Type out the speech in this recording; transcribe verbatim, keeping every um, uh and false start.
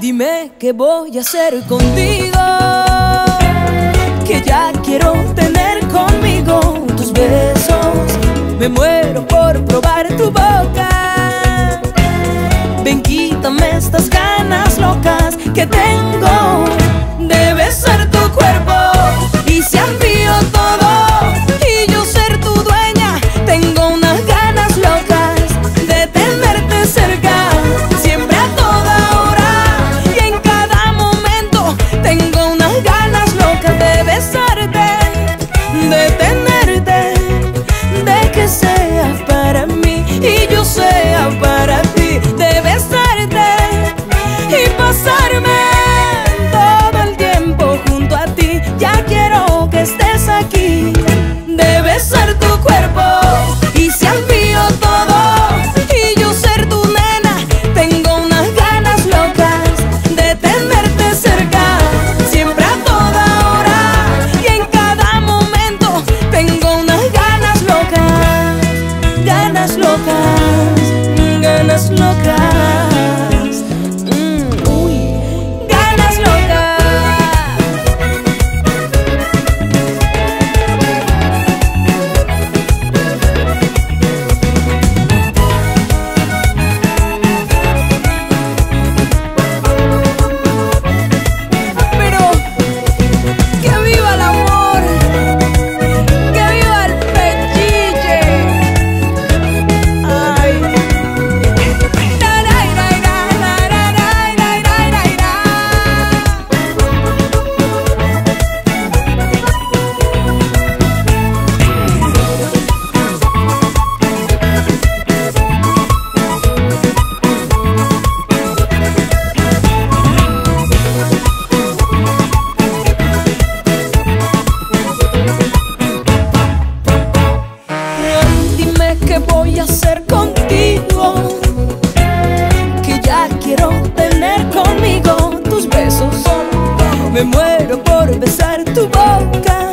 Dime qué voy a hacer contigo, que ya quiero tener conmigo tus besos. Me muero por probar tu boca. Ven, quítame estas ganas locas que tengo de besar tu cuerpo y se amplío todo y yo ser tu dueña. Tengo unas ganas locas de tenerte cerca, siempre a toda hora y en cada momento. Tengo unas ganas locas de besarte, de tenerte, de que seas para mí y yo sea para ti, de besarte y pasarme todo el tiempo junto a ti. Ya quiero que estés aquí, de besar tu cuerpo y se amplío todo y yo ser tu nena. Tengo unas ganas locas de tenerte cerca, siempre a toda hora y en cada momento. Tengo unas ganas locas, ganas locas, ganas locas. Me muero por besar tu boca.